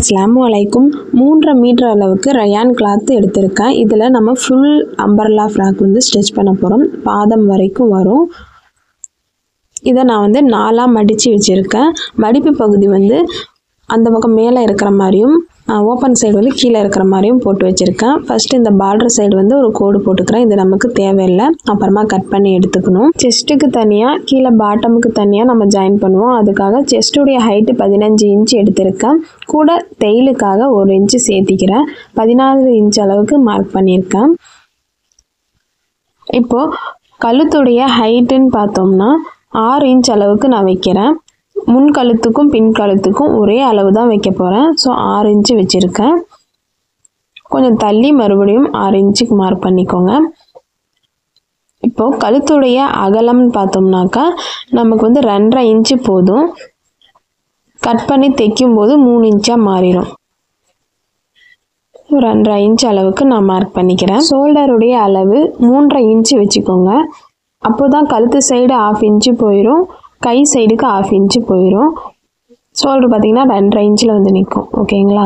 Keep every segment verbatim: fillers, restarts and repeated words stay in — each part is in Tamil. அஸ்ஸலாமு அலைக்கும். மூன்றரை மீட்டர் அளவுக்கு ரயான் கிளாத்து எடுத்திருக்கேன். இதில் நம்ம ஃபுல் அம்பர்லா ஃப்ராக் வந்து ஸ்டிச் பண்ண போகிறோம். பாதம் வரைக்கும் வரும். இதை நான் வந்து நாலாக மடித்து வச்சுருக்கேன். மடிப்பு பகுதி வந்து அந்த பக்கம் மேலே இருக்கிற மாதிரியும் ஓப்பன் சைடு வந்து கீழே இருக்கிற மாதிரியும் போட்டு வச்சுருக்கேன். ஃபஸ்ட்டு இந்த பார்டர் சைடு வந்து ஒரு கோடு போட்டுக்கிறேன். இது நமக்கு தேவையில்லை, அப்புறமா கட் பண்ணி எடுத்துக்கணும். செஸ்ட்டுக்கு தனியாக கீழே பாட்டமுக்கு தனியாக நம்ம ஜாயின் பண்ணுவோம். அதுக்காக செஸ்ட்டுடைய ஹைட்டு பதினஞ்சு இன்ச்சு எடுத்திருக்கேன். கூட தையலுக்காக ஒரு இன்ச்சு சேர்த்திக்கிறேன். பதினாறு இன்ச் அளவுக்கு மார்க் பண்ணியிருக்கேன். இப்போது கழுத்துடைய ஹைட்டுன்னு பார்த்தோம்னா ஆறு இன்ச் அளவுக்கு நான் வைக்கிறேன். முன் கழுத்துக்கும் பின் கழுத்துக்கும் ஒரே அளவு தான் வைக்க போகிறேன். ஸோ ஆறு இன்ச்சு வச்சுருக்கேன். கொஞ்சம் தள்ளி மறுபடியும் ஆறு இன்ச்சுக்கு மார்க் பண்ணிக்கோங்க. இப்போது கழுத்துடைய அகலம்னு பார்த்தோம்னாக்கா நமக்கு வந்து ரெண்டரை இன்ச்சு போதும். கட் பண்ணி தைக்கும்போது மூணு இன்ச்சாக மாறிடும். ரெண்டரை இன்ச் அளவுக்கு நான் மார்க் பண்ணிக்கிறேன். ஷோல்டருடைய அளவு மூன்றரை இன்ச்சு வச்சுக்கோங்க. அப்போ தான் கழுத்து சைடு ஆஃப் இன்ச்சு போயிடும், கை சைடுக்கு ஆஃப் இன்ச்சு போயிடும். ஷோல்டர் பார்த்திங்கன்னா ரெண்டரை இன்ச்சில் வந்து நிற்கும். ஓகேங்களா?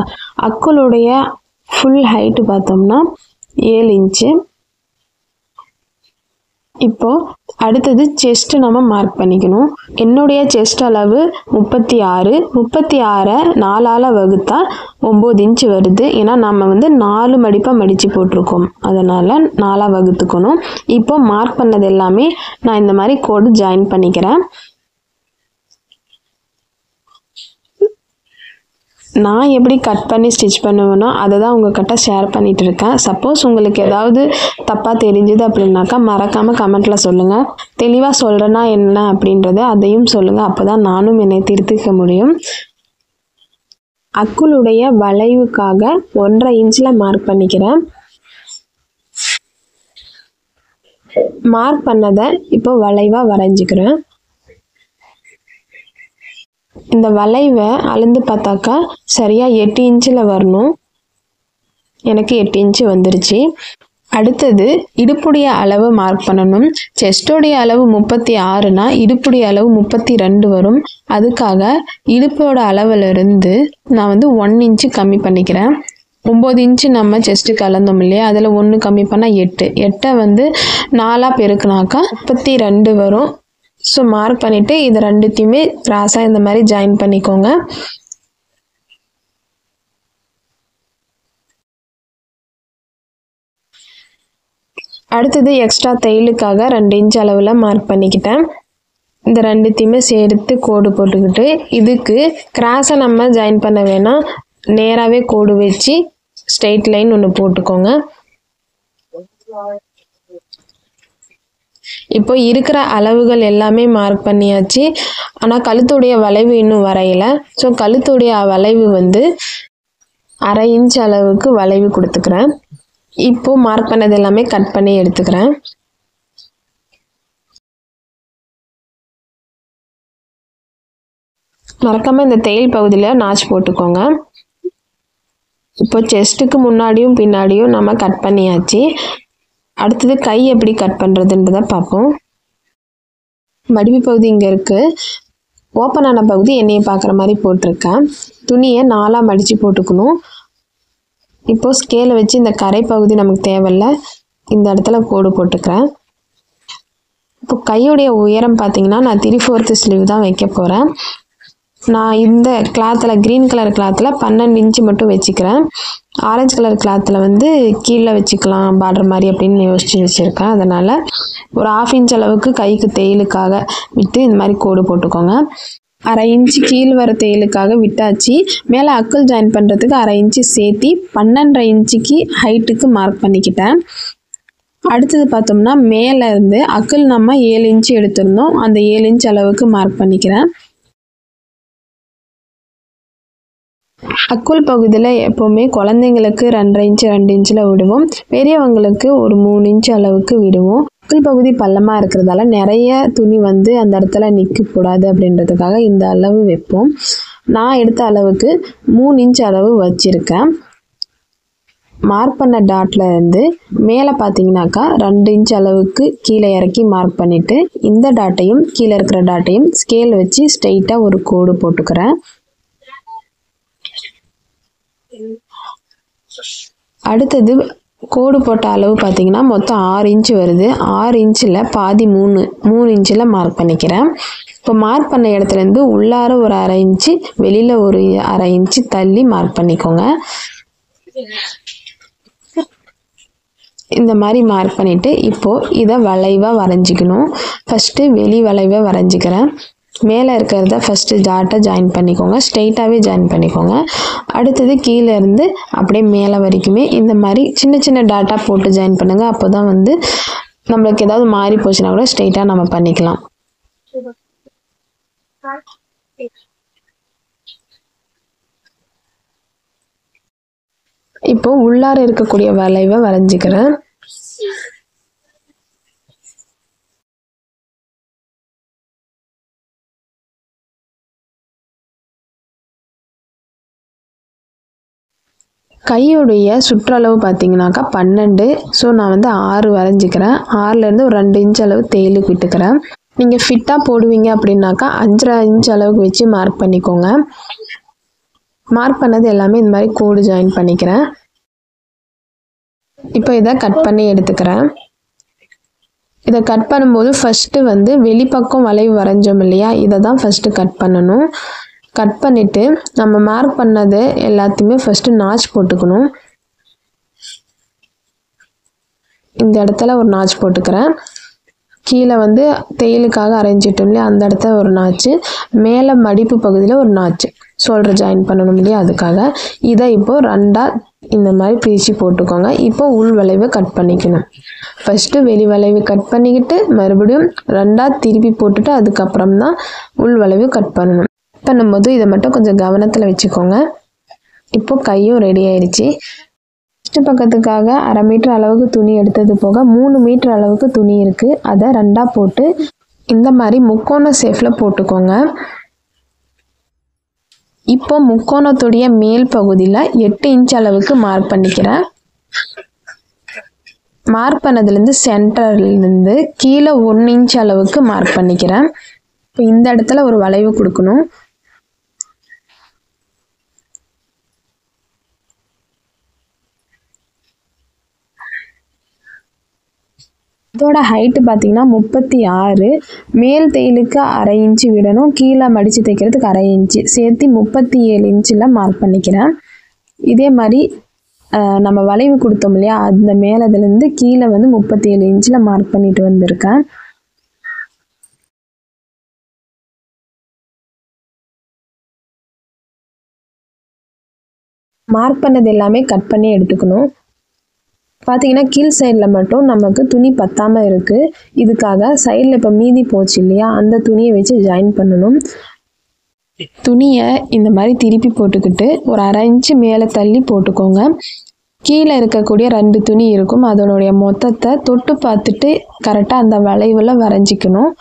அக்களுடைய ஃபுல் ஹைட்டு பார்த்தோம்னா ஏழு இன்ச்சு. இப்போது அடுத்தது செஸ்ட்டு நம்ம மார்க் பண்ணிக்கணும். என்னுடைய செஸ்ட் அளவு முப்பத்தி ஆறு முப்பத்தி ஆறை நாலால் வகுத்தா ஒம்பது இன்ச்சு வருது. ஏன்னா நம்ம வந்து நாலு மடிப்பாக மடித்து போட்டிருக்கோம், அதனால் நாலாக வகுத்துக்கணும். இப்போது மார்க் பண்ணது எல்லாமே நான் இந்த மாதிரி கோடு ஜாயின் பண்ணிக்கிறேன். நான் எப்படி கட் பண்ணி ஸ்டிச் பண்ணுவேனோ அதை தான் உங்கள்கிட்ட ஷேர் பண்ணிகிட்டு இருக்கேன். சப்போஸ் உங்களுக்கு ஏதாவது தப்பாக தெரிஞ்சுது அப்படின்னாக்கா மறக்காமல் கமெண்ட்டில் சொல்லுங்கள். தெளிவாக சொல்கிறேன்னா என்ன அப்படின்றத அதையும் சொல்லுங்கள். அப்போ தான் நானும் என்னை திருத்திக்க முடியும். அக்குளுடைய வளைவுக்காக ஒன்றரை இன்ச்சில் மார்க் பண்ணிக்கிறேன். மார்க் பண்ணதை இப்போ வளைவாக வரைஞ்சிக்கிறேன். இந்த வளைவை அளந்து பார்த்தாக்கா சரியாக எட்டு இன்ச்சில் வரணும். எனக்கு எட்டு இன்ச்சு வந்துருச்சு. அடுத்தது இடுப்புடைய அளவு மார்க் பண்ணணும். செஸ்டோடைய அளவு முப்பத்தி ஆறுனா இடுப்புடைய அளவு முப்பத்தி ரெண்டு வரும். அதுக்காக இடுப்போட அளவிலிருந்து நான் வந்து ஒன் இன்ச்சு கம்மி பண்ணிக்கிறேன். ஒம்பது இன்ச்சு நம்ம செஸ்ட்டுக்கு அளந்தோம் இல்லையா, அதில் ஒன்று கம்மி பண்ணால் எட்டு. எட்டை வந்து நாலாக பெருக்குனாக்கா முப்பத்தி ரெண்டு வரும். ஸோ மார்க் பண்ணிவிட்டு இது ரெண்டுத்தையுமே கிராஸாக இந்த மாதிரி ஜாயின் பண்ணிக்கோங்க. அடுத்தது எக்ஸ்ட்ரா தையலுக்காக ரெண்டு இன்ச் அளவில் மார்க் பண்ணிக்கிட்டேன். இந்த ரெண்டுத்தையுமே சேர்த்து கோடு போட்டுக்கிட்டு இதுக்கு கிராஸை நம்ம ஜாயின் பண்ண வேணாம், நேராகவே கோடு வச்சு ஸ்ட்ரெயிட் லைன் ஒன்று போட்டுக்கோங்க. இப்போ இருக்கிற அளவுகள் எல்லாமே மார்க் பண்ணியாச்சு. ஆனால் கழுத்துடைய வளைவு இன்னும் வரையலை. ஸோ கழுத்துடைய வளைவு வந்து அரை இன்ச் அளவுக்கு வளைவு கொடுத்துக்கிறேன். இப்போது மார்க் பண்ணது எல்லாமே கட் பண்ணி எடுத்துக்கிறேன். மறக்காமல் இந்த தையல் பகுதியில் நாச் போட்டுக்கோங்க. இப்போ செஸ்ட்டுக்கு முன்னாடியும் பின்னாடியும் நம்ம கட் பண்ணியாச்சு. அடுத்தது கை எப்படி கட் பண்ணுறதுன்றதை பார்ப்போம். மடிப்பு பகுதி இங்கே இருக்குது. ஓப்பனான பகுதி என்னையை பார்க்குற மாதிரி போட்டிருக்கேன். துணியை நாலாக மடித்து போட்டுக்கணும். இப்போது ஸ்கேலை வச்சு இந்த கரை பகுதி நமக்கு தேவையில்லை, இந்த இடத்துல கோடு போட்டுக்கிறேன். இப்போ கையுடைய உயரம் பார்த்திங்கன்னா நான் த்ரீ ஃபோர்த்து ஸ்லீவ் தான் வைக்க போகிறேன். நான் இந்த கிளாத்தில் க்ரீன் கலர் கிளாத்தில் பன்னெண்டு இன்ச்சு மட்டும் வச்சுக்கிறேன். ஆரஞ்சு கலர் கிளாத்தில் வந்து கீழே வச்சுக்கலாம் பார்டர் மாதிரி அப்படின்னு யோசிச்சு வச்சுருக்கேன். அதனால் ஒரு ஆஃப் இன்ச் அளவுக்கு கைக்கு தையலுக்காக விட்டு இந்த மாதிரி கோடு போட்டுக்கோங்க. அரை இன்ச்சு கீழ் வர தையலுக்காக விட்டாச்சு. மேலே அக்கல் ஜாயின் பண்ணுறதுக்கு அரை இன்ச்சு சேர்த்தி பன்னெண்டரை இன்ச்சுக்கு ஹைட்டுக்கு மார்க் பண்ணிக்கிட்டேன். அடுத்தது பார்த்தோம்னா மேலேருந்து அக்கல் நம்ம ஏழு இன்ச்சு எடுத்திருந்தோம், அந்த ஏழு இன்ச் அளவுக்கு மார்க் பண்ணிக்கிறேன். அக்குள் பகுதியில் எப்போவுமே குழந்தைங்களுக்கு ரெண்டரை இன்ச்சு ரெண்டு இன்ச்சில் விடுவோம், பெரியவங்களுக்கு ஒரு மூணு இன்ச்சு அளவுக்கு விடுவோம். அக்குள் பகுதி பள்ளமாக இருக்கிறதால நிறைய துணி வந்து அந்த இடத்துல நிற்கக்கூடாது அப்படின்றதுக்காக இந்த அளவு வைப்போம். நான் எடுத்த அளவுக்கு மூணு இன்ச்சு அளவு வச்சுருக்கேன். மார்க் பண்ண டாட்டில் இருந்து மேலே பார்த்தீங்கன்னாக்கா ரெண்டு இன்ச் அளவுக்கு கீழே இறக்கி மார்க் பண்ணிவிட்டு இந்த டாட்டையும் கீழே இருக்கிற டாட்டையும் ஸ்கேல் வச்சு ஸ்ட்ரெயிட்டாக ஒரு கோடு போட்டுக்கிறேன். அடுத்தது கோடு போட்ட அளவு பார்த்தீங்கன்னா மொத்தம் ஆறு இன்ச்சு வருது. ஆறு இன்ச்சில் பாதி மூணு மூணு இன்ச்சில் மார்க் பண்ணிக்கிறேன். இப்போ மார்க் பண்ண இடத்துலேருந்து உள்ளார ஒரு அரை இன்ச்சு வெளியில் ஒரு அரை இன்ச்சு தள்ளி மார்க் பண்ணிக்கோங்க. இந்த மாதிரி மார்க் பண்ணிவிட்டு இப்போது இதை வளைவாக வரைஞ்சிக்கணும். ஃபஸ்ட்டு வெளி வளைவாக வரைஞ்சிக்கிறேன். மேலே இருக்கிறத ஃபஸ்ட்டு ஜாட்டை ஜாயின் பண்ணிக்கோங்க, ஸ்ட்ரெயிட்டாகவே ஜாயின் பண்ணிக்கோங்க. அடுத்தது கீழேருந்து அப்படியே மேலே வரைக்குமே இந்த மாதிரி சின்ன சின்ன டாட்டாக போட்டு ஜாயின் பண்ணுங்கள். அப்போ தான் வந்து நம்மளுக்கு ஏதாவது மாறி போச்சுன்னா கூட ஸ்ட்ரெயிட்டாக நம்ம பண்ணிக்கலாம். இப்போ உள்ளார இருக்கக்கூடிய வளைவை வரைஞ்சிக்கிறேன். கையுடைய சுற்றளவு பார்த்தீங்கன்னாக்கா பன்னெண்டு. ஸோ நான் வந்து ஆறு வரைஞ்சிக்கிறேன். ஆறுலேருந்து ஒரு ரெண்டு இன்ச் அளவு தேயிலுக்கு விட்டுக்கிறேன். நீங்கள் ஃபிட்டாக போடுவீங்க அப்படின்னாக்கா அஞ்சரை இன்ச் அளவுக்கு வச்சு மார்க் பண்ணிக்கோங்க. மார்க் பண்ணது எல்லாமே இந்த மாதிரி கோடு ஜாயின் பண்ணிக்கிறேன். இப்போ இதை கட் பண்ணி எடுத்துக்கிறேன். இதை கட் பண்ணும்போது ஃபஸ்ட்டு வந்து வெளிப்பக்கம் வளைவு வரைஞ்சோம் இல்லையா, இதை தான் ஃபஸ்ட்டு கட் பண்ணணும். கட் பண்ணிவிட்டு நம்ம மார்க் பண்ணது எல்லாத்தையுமே ஃபஸ்ட்டு நாச் போட்டுக்கணும். இந்த இடத்துல ஒரு நாச் போட்டுக்கிறேன். கீழே வந்து தேயிலுக்காக அரைஞ்சிட்டோம் இல்லையா, அந்த இடத்துல ஒரு நாச்சு, மேலே மடிப்பு பகுதியில் ஒரு நாச்சு, ஷோல்டர் ஜாயின் பண்ணணும் இல்லையா, அதுக்காக இதை இப்போது ரெண்டாக இந்த மாதிரி பிரித்து போட்டுக்கோங்க. இப்போது உள் வளைவை கட் பண்ணிக்கணும். ஃபஸ்ட்டு வெளி வளைவு கட் பண்ணிக்கிட்டு மறுபடியும் ரெண்டாக திருப்பி போட்டுட்டு அதுக்கப்புறம் தான் உள் வளைவு கட் பண்ணணும். பண்ணும்போது இதை மட்டும் கொஞ்சம் கவனத்தில் வச்சுக்கோங்க. இப்போது கையும் ரெடி ஆயிடுச்சு. ஃபஸ்ட்டு பக்கத்துக்காக அரை மீட்டர் அளவுக்கு துணி எடுத்தது போக மூணு மீட்டர் அளவுக்கு துணி இருக்குது. அதை ரெண்டாக போட்டு இந்த மாதிரி முக்கோண ஷேப்பில் போட்டுக்கோங்க. இப்போ முக்கோணத்துடைய மேல் பகுதியில் எட்டு இன்ச் அளவுக்கு மார்க் பண்ணிக்கிறேன். மார்க் பண்ணதுலேருந்து சென்டர்லேருந்து கீழே ஒன்று இன்ச் அளவுக்கு மார்க் பண்ணிக்கிறேன். இப்போ இந்த இடத்துல ஒரு வளைவு கொடுக்கணும். இதோட ஹைட்டு பார்த்தீங்கன்னா முப்பத்தி ஆறு. மேல் தையலுக்கு அரை இன்ச்சு விடணும், கீழே மடித்து தைக்கிறதுக்கு அரை இன்ச்சு சேர்த்து முப்பத்தி ஏழு இன்ச்சில் மார்க் பண்ணிக்கிறேன். இதே மாதிரி நம்ம வளைவு கொடுத்தோம் இல்லையா, அந்த மேலதுலேருந்து கீழே வந்து முப்பத்தி ஏழு இன்ச்சில் மார்க் பண்ணிட்டு வந்திருக்கேன். மார்க் பண்ணது எல்லாமே கட் பண்ணி எடுத்துக்கணும். பார்த்தீங்கன்னா கீழ் சைடில் மட்டும் நமக்கு துணி பத்தாமல் இருக்குது. இதுக்காக சைடில் இப்போ மீதி போச்சு இல்லையா, அந்த துணியை வச்சு ஜாயின் பண்ணணும். துணியை இந்த மாதிரி திருப்பி போட்டுக்கிட்டு ஒரு அரை இன்ச்சு மேலே தள்ளி போட்டுக்கோங்க. கீழே இருக்கக்கூடிய ரெண்டு துணி இருக்கும், அதனுடைய மொத்தத்தை தொட்டு பார்த்துட்டு கரெக்டாக அந்த வளைவில் வரைஞ்சிக்கணும்.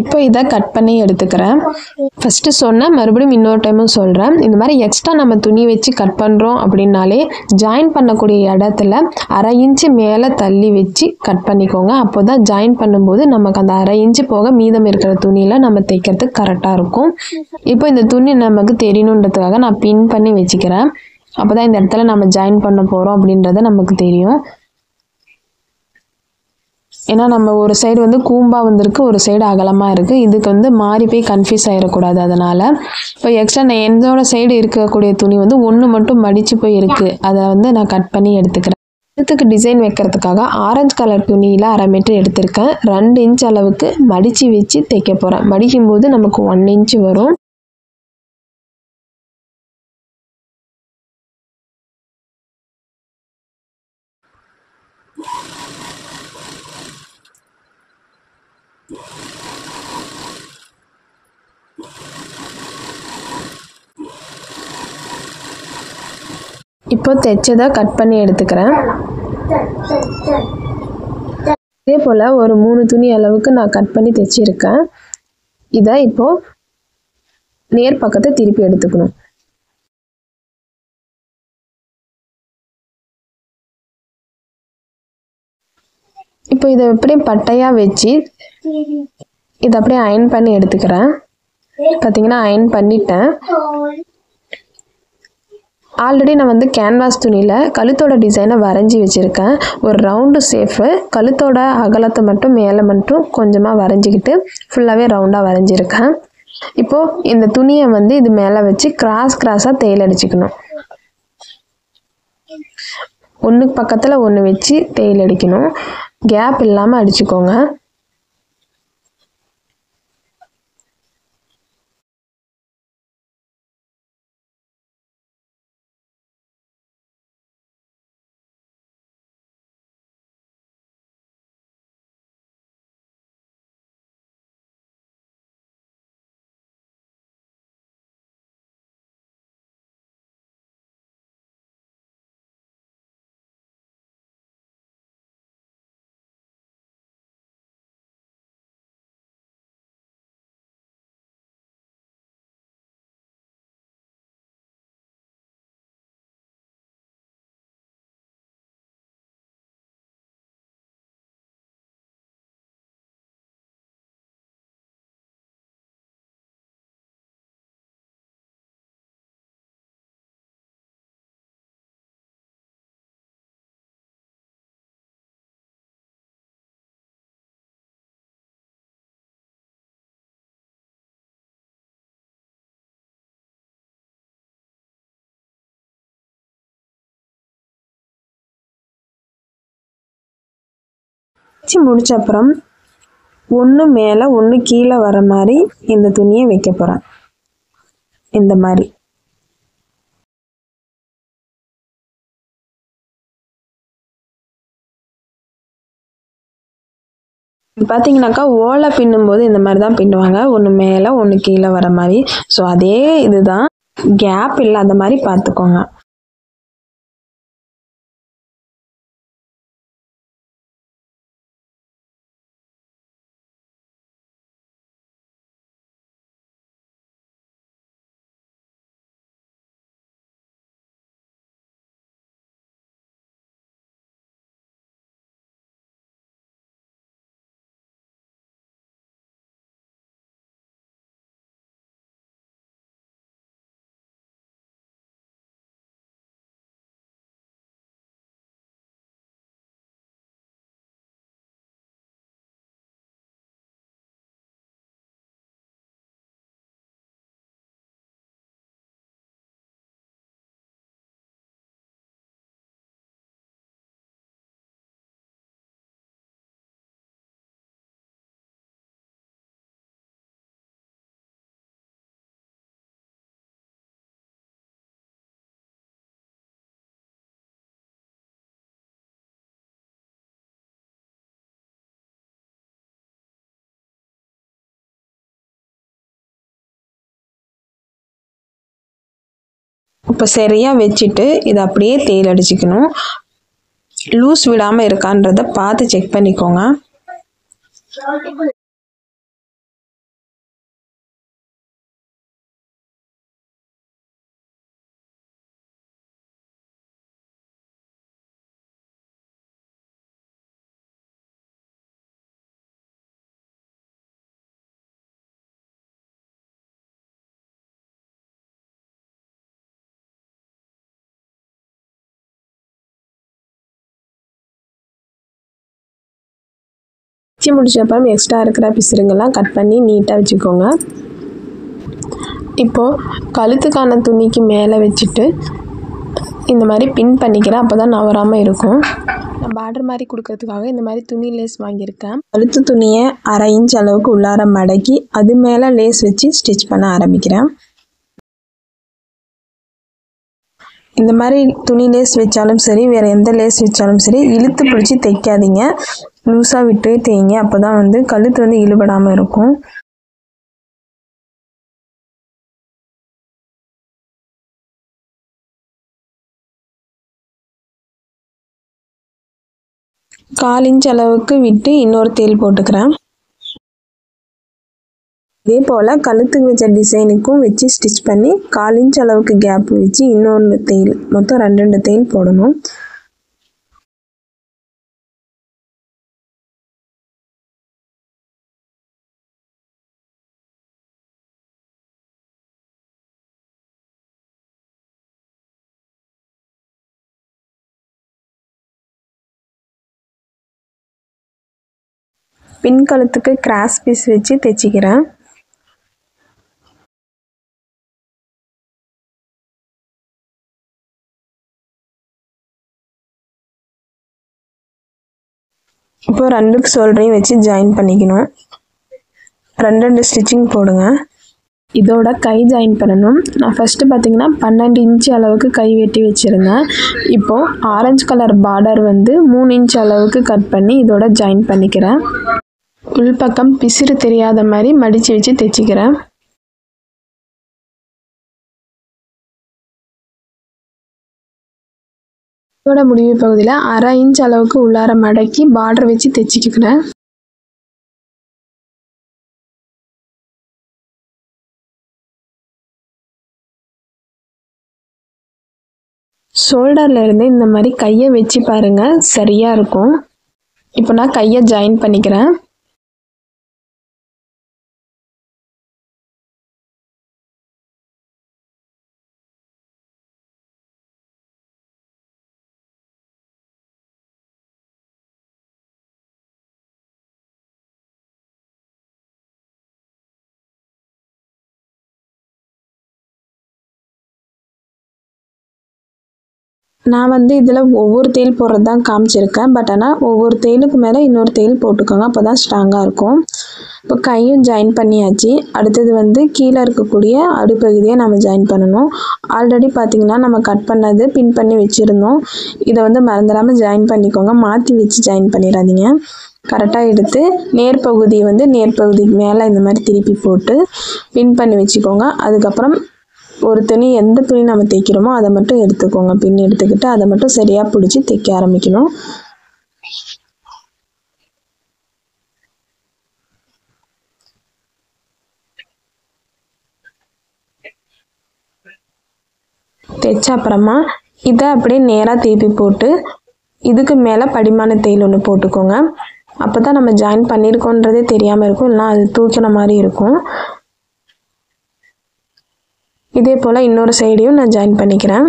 இப்போ இதை கட் பண்ணி எடுத்துக்கிறேன். ஃபஸ்ட்டு சொன்னேன், மறுபடியும் இன்னொரு டைமும் சொல்கிறேன். இந்த மாதிரி எக்ஸ்ட்ரா நம்ம துணி வச்சு கட் பண்ணுறோம் அப்படின்னாலே ஜாயின் பண்ணக்கூடிய இடத்துல அரை இன்ச்சு மேலே தள்ளி வச்சு கட் பண்ணிக்கோங்க. அப்போ தான் ஜாயின் பண்ணும்போது நமக்கு அந்த அரை இன்ச்சு போக மீதம் இருக்கிற துணியில் நம்ம தைக்கிறதுக்கு கரெக்டாக இருக்கும். இப்போ இந்த துணி நமக்கு தெரியணுன்றதுக்காக நான் பின் பண்ணி வச்சுக்கிறேன். அப்போ தான் இந்த இடத்துல நம்ம ஜாயின் பண்ண போகிறோம் அப்படின்றத நமக்கு தெரியும். ஏன்னா நம்ம ஒரு சைடு வந்து கூம்பா வந்திருக்கு, ஒரு சைடு அகலமாக இருக்குது. இதுக்கு வந்து மாறி போய் கன்ஃபியூஸ் ஆகிடக்கூடாது. அதனால் இப்போ எக்ஸ்ட்ரா நான் எந்தோட சைடு இருக்கக்கூடிய துணி வந்து ஒன்று மட்டும் மடித்து போய் இருக்குது, அதை வந்து நான் கட் பண்ணி எடுத்துக்கிறேன். இதுக்கு டிசைன் வைக்கிறதுக்காக ஆரஞ்சு கலர் துணியில் அரை மீட்டர் எடுத்திருக்கேன். ரெண்டு இன்ச் அளவுக்கு மடித்து வச்சு தைக்க போகிறேன். மடிக்கும்போது நமக்கு ஒன் இன்ச்சு வரும். இப்போ தைச்சதை கட் பண்ணி எடுத்துக்கிறேன். இதே போல் ஒரு மூணு துணி அளவுக்கு நான் கட் பண்ணி தைச்சிருக்கேன். இதை இப்போது நேர் பக்கத்தை திருப்பி எடுத்துக்கணும். இப்போ இதை எப்படியும் பட்டையாக வச்சு இது அப்படியே அயன் பண்ணி எடுத்துக்கிறேன். பார்த்தீங்கன்னா அயன் பண்ணிட்டேன். ஆல்ரெடி நான் வந்து கேன்வாஸ் துணியில் கழுத்தோட டிசைனை வரைஞ்சி வச்சுருக்கேன். ஒரு ரவுண்டு ஷேப்பு, கழுத்தோட அகலத்தை மட்டும் மேலே மட்டும் கொஞ்சமாக வரைஞ்சிக்கிட்டு ஃபுல்லாகவே ரவுண்டாக வரைஞ்சிருக்கேன். இப்போது இந்த துணியை வந்து இது மேலே வச்சு கிராஸ் கிராஸாக தேயில அடிச்சுக்கணும். ஒன்றுக்கு பக்கத்தில் ஒன்று வச்சு தேயில அடிக்கணும், கேப் இல்லாமல் அடிச்சுக்கோங்க. வச்சு முடிச்ச அப்புறம் ஒன்று மேலே ஒன்று கீழே வர மாதிரி இந்த துணியை வைக்க போகிறேன். இந்த மாதிரி பார்த்தீங்கன்னாக்கா ஓலை பின்னும்போது இந்த மாதிரி தான் பின்னுவாங்க, ஒன்று மேலே ஒன்று கீழே வர மாதிரி. ஸோ அதே இது தான், கேப் இல்லாத மாதிரி பார்த்துக்கோங்க. இப்போ சரியாக வச்சுட்டு இதை அப்படியே தேயில அடிச்சுக்கணும். லூஸ் விடாமல் இருக்கான்றதை பார்த்து செக் பண்ணிக்கோங்க. வச்சு முடிச்சப்பறம் எக்ஸ்ட்ரா இருக்கிற பிசுறுங்கெல்லாம் கட் பண்ணி நீட்டாக வச்சுக்கோங்க. இப்போது கழுத்துக்கான துணிக்கு மேலே வச்சுட்டு இந்த மாதிரி பின் பண்ணிக்கிறேன், அப்போ தான் நவராமல் இருக்கும். நான் பார்டர் மாதிரி கொடுக்கறதுக்காக இந்த மாதிரி துணி லேஸ் வாங்கியிருக்கேன். கழுத்து துணியை அரை இன்ச் அளவுக்கு உள்ளார மடக்கி அது மேலே லேஸ் வச்சு ஸ்டிச் பண்ண ஆரம்பிக்கிறேன். இந்த மாதிரி துணி லேஸ் வச்சாலும் சரி, வேறு எந்த லேஸ் வச்சாலும் சரி, இழுத்து பிடிச்சி தைக்காதீங்க, லூஸாக விட்டு தேய்ங்க. அப்போ தான் வந்து கழுத்து வந்து இழுபடாமல் இருக்கும். கால் இன்ச் அளவுக்கு விட்டு இன்னொரு தேல் போட்டுக்கிறேன். இதே போல் கழுத்துக்கு வச்ச டிசைனுக்கும் வச்சு ஸ்டிச் பண்ணி கால் இன்ச் அளவுக்கு கேப் வச்சு இன்னொன்று தேயில், மொத்தம் ரெண்டு ரெண்டு தேயில் போடணும். பின் கழுத்துக்கு கிராஸ் பீஸ் வச்சு தைச்சிக்கிறேன். இப்போ ரெண்டுக்கு ஷோல்டரையும் வச்சு ஜாயின் பண்ணிக்கணும். ரெண்டு ரெண்டு ஸ்டிச்சிங் போடுங்க. இதோட கை ஜாயின் பண்ணணும். நான் ஃபஸ்ட்டு பார்த்திங்கன்னா பன்னெண்டு இன்ச்சு அளவுக்கு கை வெட்டி வச்சுருந்தேன். இப்போது ஆரஞ்சு கலர் பார்டர் வந்து மூணு இன்ச்சு அளவுக்கு கட் பண்ணி இதோட ஜாயின் பண்ணிக்கிறேன். உள்பக்கம் பிசிறு தெரியாத மாதிரி மடித்து வச்சு தைச்சிக்கிறேன். இதோட முடிவு பகுதியில் அரை இன்ச் அளவுக்கு உள்ளார மடக்கி பார்டர் வச்சு தைச்சிக்கிறேன். ஷோல்டர்லேருந்து இந்த மாதிரி கையை வச்சு பாருங்கள், சரியாக இருக்கும். இப்போ நான் கையை ஜாயின் பண்ணிக்கிறேன். நான் வந்து இதில் ஒவ்வொரு தையல் போடுறது தான் காமிச்சிருக்கேன். பட் ஆனால் ஒவ்வொரு தையலுக்கு மேலே இன்னொரு தையல் போட்டுக்கோங்க, அப்போ தான் ஸ்ட்ராங்காக இருக்கும். இப்போ கையும் ஜாயின் பண்ணியாச்சு. அடுத்தது வந்து கீழே இருக்கக்கூடிய அடிப்பகுதியை நம்ம ஜாயின் பண்ணணும். ஆல்ரெடி பார்த்திங்கன்னா நம்ம கட் பண்ணது பின் பண்ணி வச்சுருந்தோம். இதை வந்து மறந்துடாமல் ஜாயின் பண்ணிக்கோங்க, மாற்றி வச்சு ஜாயின் பண்ணிடாதீங்க. கரெக்டாக எடுத்து நேர்பகுதி வந்து நேர்பகுதிக்கு மேலே இந்த மாதிரி திருப்பி போட்டு பின் பண்ணி வச்சுக்கோங்க. அதுக்கப்புறம் ஒரு துணி, எந்த துணி நம்ம தைக்கிறோமோ அதை மட்டும் எடுத்துக்கோங்க. பின் எடுத்துக்கிட்டு அதை மட்டும் சரியாக பிடிச்சி தைக்க ஆரம்பிக்கணும். தைச்ச அப்புறமா இதை அப்படியே நேராக திருப்பி போட்டு இதுக்கு மேலே படிமான தையல் ஒன்று போட்டுக்கோங்க. அப்போ தான் நம்ம ஜாயின் பண்ணியிருக்கோன்றதே தெரியாமல் இருக்கும், இல்லைனா அது தூக்கின மாதிரி இருக்கும். இதே போல் இன்னொரு சைடையும் நான் ஜாயின் பண்ணிக்கிறேன்.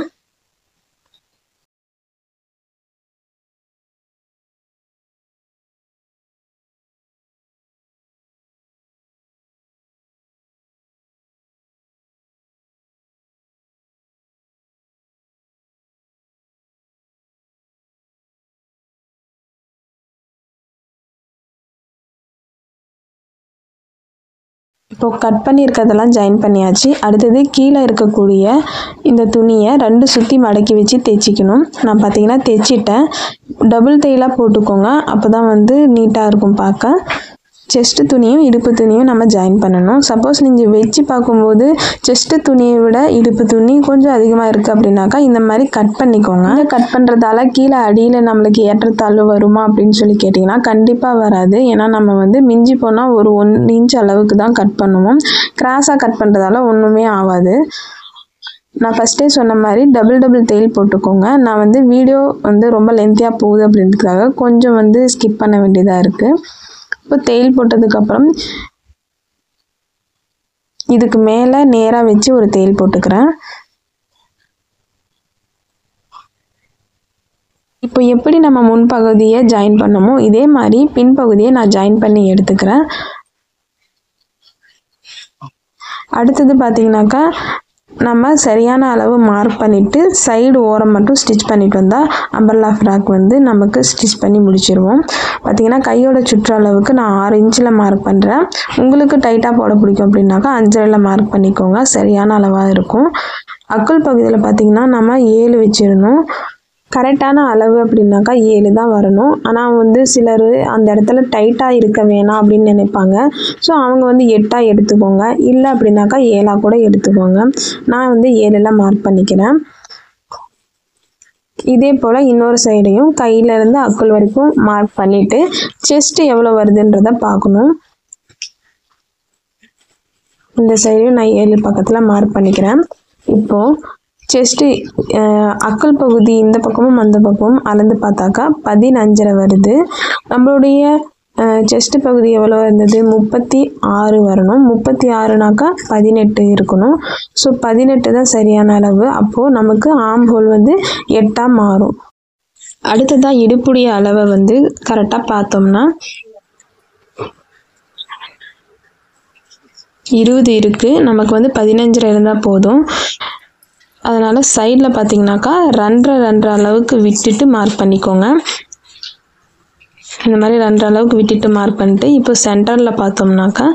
இப்போது கட் பண்ணியிருக்கிறதெல்லாம் ஜாயின் பண்ணியாச்சு. அடுத்தது கீழே இருக்கக்கூடிய இந்த துணியை ரெண்டு சுற்றி மடக்கி வச்சு தைச்சிக்கணும். நான் பார்த்திங்கன்னா தைச்சிட்டேன். டபுள் தையலாக போட்டுக்கோங்க, அப்போ தான் வந்து நீட்டாக இருக்கும் பார்க்க. செஸ்ட்டு துணியும் இடுப்பு துணியும் நம்ம ஜாயின் பண்ணணும். சப்போஸ் நீங்கள் வச்சு பார்க்கும்போது செஸ்ட்டு துணியை விட இடுப்பு துணி கொஞ்சம் அதிகமாக இருக்குது அப்படின்னாக்கா இந்த மாதிரி கட் பண்ணிக்கோங்க. கட் பண்ணுறதால கீழே அடியில் நம்மளுக்கு ஏற்றத்தாழ்வு வருமா அப்படின்னு சொல்லி கேட்டிங்கன்னா கண்டிப்பாக வராது. ஏன்னா நம்ம வந்து மிஞ்சி போனால் ஒரு ஒன் இன்ச் அளவுக்கு தான் கட் பண்ணுவோம். கிராஸாக கட் பண்ணுறதால ஒன்றுமே ஆகாது. நான் ஃபஸ்ட்டே சொன்ன மாதிரி டபுள் டபுள் தையல் போட்டுக்கோங்க. நான் வந்து வீடியோ வந்து ரொம்ப லென்த்தியாக போகுது அப்படின்றதுக்காக கொஞ்சம் வந்து ஸ்கிப் பண்ண வேண்டியதாக இருக்குது. இப்போ தையல் போட்டதுக்கப்புறம் இதுக்கு மேலே நேராக வச்சு ஒரு தையல் போட்டுக்கிறேன். இப்போ எப்படி நம்ம முன்பகுதியை ஜாயின் பண்ணோமோ இதே மாதிரி பின்பகுதியை நான் ஜாயின் பண்ணி எடுத்துக்கிறேன். அடுத்தது பார்த்திங்கனாக்கா நம்ம சரியான அளவு மார்க் பண்ணிவிட்டு சைடு ஓரம் மட்டும் ஸ்டிச் பண்ணிட்டு வந்தால் அம்பர்லா ஃப்ராக் வந்து நமக்கு ஸ்டிச் பண்ணி முடிச்சிருவோம். பார்த்திங்கன்னா கையோட சுற்றளவுக்கு நான் ஆறு இன்ச்சில் மார்க் பண்ணுறேன். உங்களுக்கு டைட்டாக போட பிடிக்கும் அப்படின்னாக்கா அஞ்சரையில் மார்க் பண்ணிக்கோங்க, சரியான அளவாக இருக்கும். அக்குள் பகுதியில் பார்த்திங்கன்னா நம்ம ஏழு வச்சுருந்தோம். கரெக்டான அளவு அப்படின்னாக்கா ஏழு தான் வரணும். ஆனால் வந்து சிலர் அந்த இடத்துல டைட்டாக இருக்க வேணாம் அப்படின்னு நினைப்பாங்க. ஸோ அவங்க வந்து எட்டாக எடுத்துக்கோங்க, இல்லை அப்படின்னாக்கா ஏழாக கூட எடுத்துக்கோங்க. நான் வந்து ஏழெல்லாம் மார்க் பண்ணிக்கிறேன். இதே போல் இன்னொரு சைடையும் கையிலேருந்து அக்குள் வரைக்கும் மார்க் பண்ணிவிட்டு செஸ்ட்டு எவ்வளோ வருதுன்றதை பார்க்கணும். இந்த சைடையும் நான் ஏழு பக்கத்தில் மார்க் பண்ணிக்கிறேன். இப்போது செஸ்ட்டு அக்கல் பகுதி இந்த பக்கமும் அந்த பக்கமும் அளந்து பார்த்தாக்கா பதினஞ்சரை வருது. நம்மளுடைய செஸ்ட்டு பகுதி எவ்வளோ இருந்தது? முப்பத்தி ஆறு வரணும். முப்பத்தி ஆறுனாக்கா பதினெட்டு இருக்கணும். ஸோ பதினெட்டு தான் சரியான அளவு. அப்போது நமக்கு ஆம் ஹோல் வந்து எட்டாக மாறும். அடுத்ததாக இடுப்புடைய அளவை வந்து கரெக்டாக பார்த்தோம்னா இருபது இருக்குது, நமக்கு வந்து பதினஞ்சில் இருந்தால் போதும். அதனால் சைடில் பார்த்திங்கனாக்கா ரெண்டரை ரெண்டரை அளவுக்கு விட்டுட்டு மார்க் பண்ணிக்கோங்க. இந்த மாதிரி ரெண்டரை அளவுக்கு விட்டுட்டு மார்க் பண்ணிட்டு இப்போ சென்டரில் பார்த்தோம்னாக்கா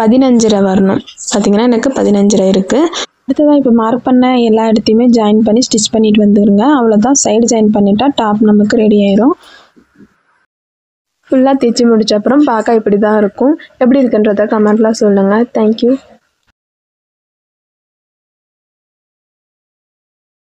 பதினஞ்சரை வரணும். பார்த்திங்கன்னா எனக்கு பதினஞ்சரை இருக்குது. அடுத்ததான் இப்போ மார்க் பண்ண எல்லா இடத்தையுமே ஜாயின் பண்ணி ஸ்டிச் பண்ணிட்டு வந்துடுங்க. அவ்வளோதான், சைடு ஜாயின் பண்ணிட்டா டாப் நமக்கு ரெடி ஆயிரும். ஃபுல்லாக தைச்சி முடிச்ச அப்புறம் பார்க்க இப்படி தான் இருக்கும். எப்படி இருக்குன்றதை கமெண்ட்லாம் சொல்லுங்கள். தேங்க்யூ.